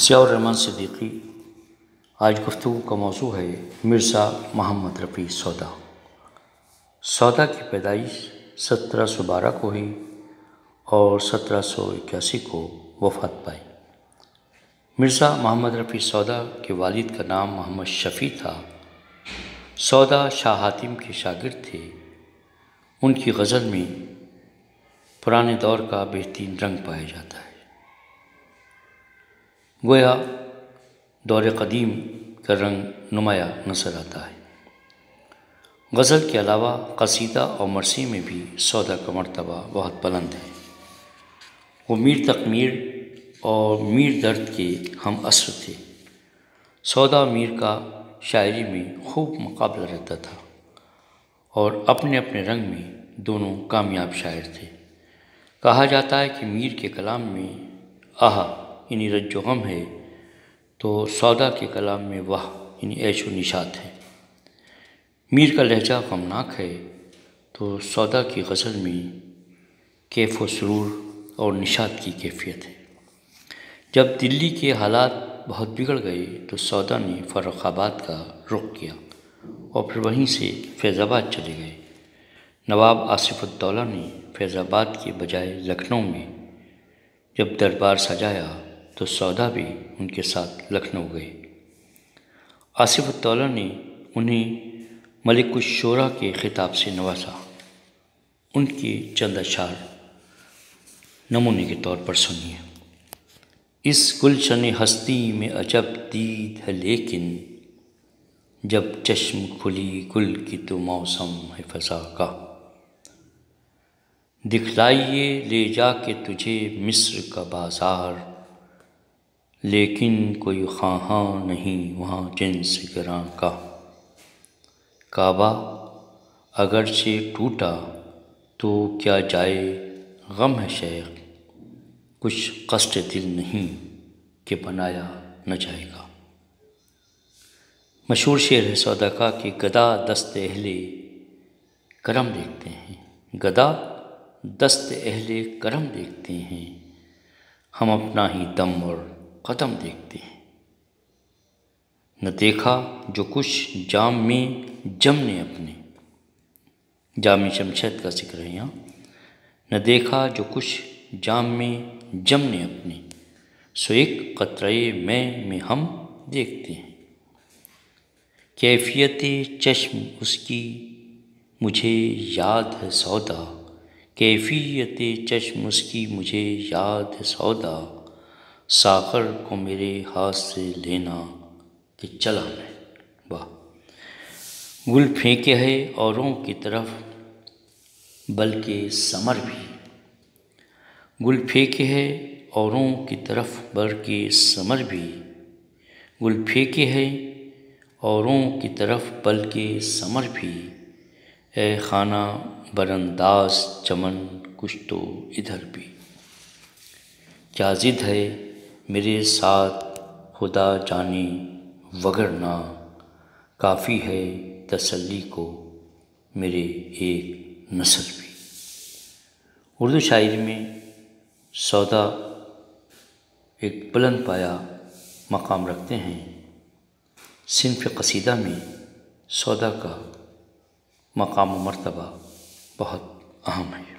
ज़िया उर रहमान सिद्दीकी। आज गुफ्तगू का मौजू है मिर्ज़ा मोहम्मद रफ़ी सौदा। सौदा की पैदाइश 1712 को हुई और 1781 को वफ़ात पाई। मिर्ज़ा मोहम्मद रफ़ी सौदा के वालिद का नाम मोहम्मद शफी था। सौदा शाह हातिम के शागिर्द थे। उनकी गज़ल में पुराने दौर का बेहतरीन रंग पाया जाता है। गोया दौर कदीम का रंग नुमाया नज़र आता है। गज़ल के अलावा कसीदा और मरसी में भी सौदा का मरतबा बहुत बुलंद है। वो मीर तकमीर और मीर दर्द के हम असर थे। सौदा मीर का शायरी में खूब मुकाबला रहता था और अपने अपने रंग में दोनों कामयाब शायर थे। कहा जाता है कि मीर के कलाम में आहा यानी रज्जो गम है, तो सौदा के कलाम में वाह यानी ऐशो निशात है। मीर का लहजा गमनाक है, तो सौदा की गज़ल में कैफ व सुरूर और निशात की कैफियत है। जब दिल्ली के हालात बहुत बिगड़ गए तो सौदा ने फ़र्रुखाबाद का रुख किया और फिर वहीं से फैज़ाबाद चले गए। नवाब आसिफ़ुद्दौला ने फैज़ाबाद के बजाय लखनऊ में जब दरबार सजाया तो सौदा भी उनके साथ लखनऊ गए। आसिफ़ुद्दौला ने उन्हें मलिकु शौरा के खिताब से नवाजा। उनके चंद अशार नमूने के तौर पर सुनिए। इस गुलशन हस्ती में अजब दीद है, लेकिन जब चश्म खुली गुल की तो मौसम है फ़ज़ा का। दिखलाइए ले जाके तुझे मिस्र का बाज़ार, लेकिन कोई ख़ाहाँ नहीं वहाँ जिन्स गिरां का। काबा अगरचे टूटा तो क्या जाए, गम है शेख कुछ कष्ट दिल नहीं कि बनाया न जाएगा। मशहूर शेर है सौदा का कि गदा दस्त अहले करम देखते हैं, गदा दस्त अहले करम देखते हैं, हम अपना ही दम और क़दम देखते हैं। न देखा जो कुछ जाम में जमने अपने, जाम शमशद का जिक्र है यहाँ। न देखा जो कुछ जाम में जमने अपने, सो एक कतरे में हम देखते हैं। कैफियत चश्म उसकी मुझे याद है सौदा, कैफियत चश्म उसकी मुझे याद है सौदा। साखर को मेरे हाथ से लेना कि चला मैं, वाह। गुल फेंके है औरों की तरफ बल्कि समर भी, गुल फेंके है औरों की तरफ बल्कि समर भी, गुल फेंके है औरों की तरफ बल्कि समर भी। ए खाना बरंदाज चमन कुछ तो इधर भी, क्या जिद है मेरे साथ खुदा जाने वगरना, काफ़ी है तसल्ली को मेरे एक नसर भी। उर्दू शायरी में सौदा एक बुलंद पाया मकाम रखते हैं। सिन्फ़ कसीदा में सौदा का मकाम व मर्तबा बहुत अहम है।